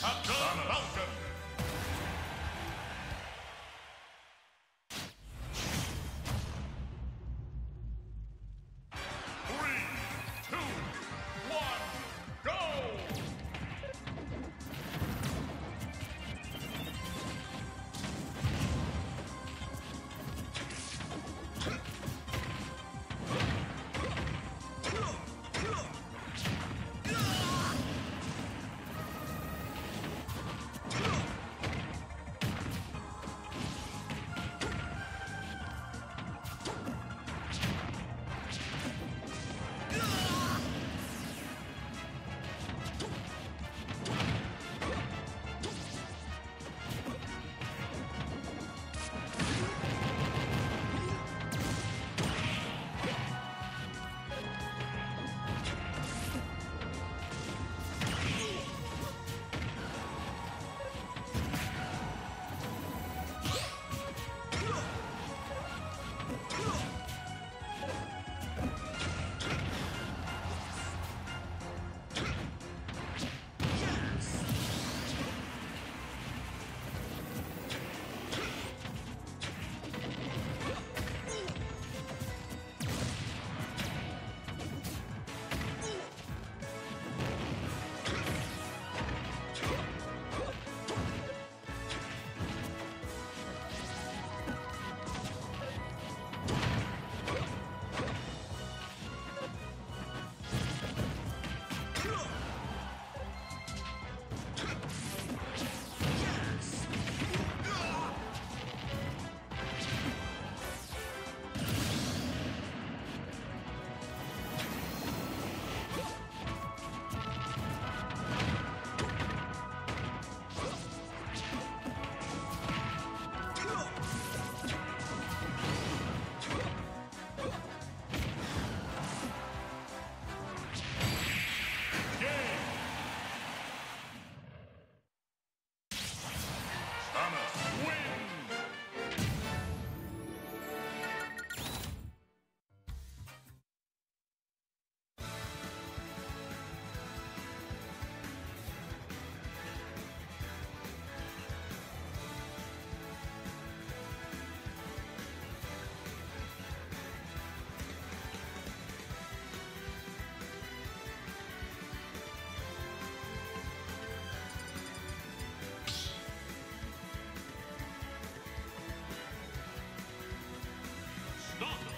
Captain Falcon.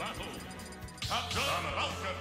Battle. Captain Falcon.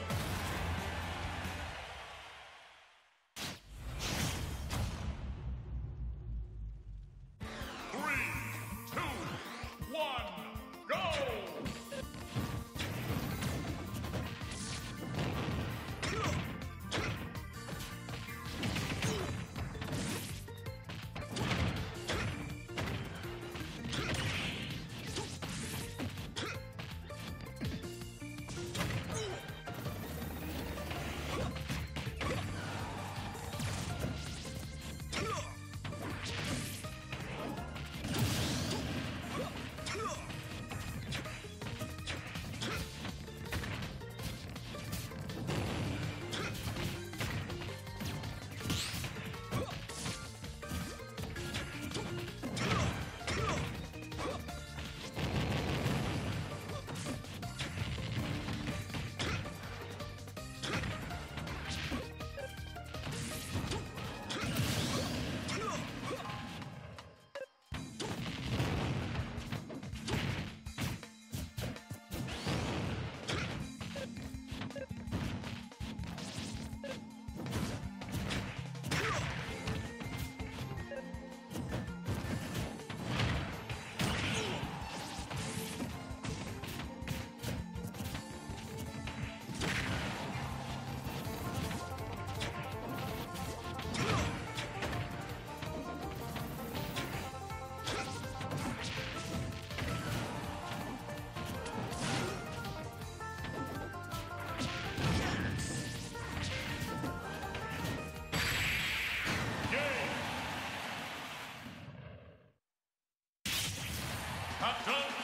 Captain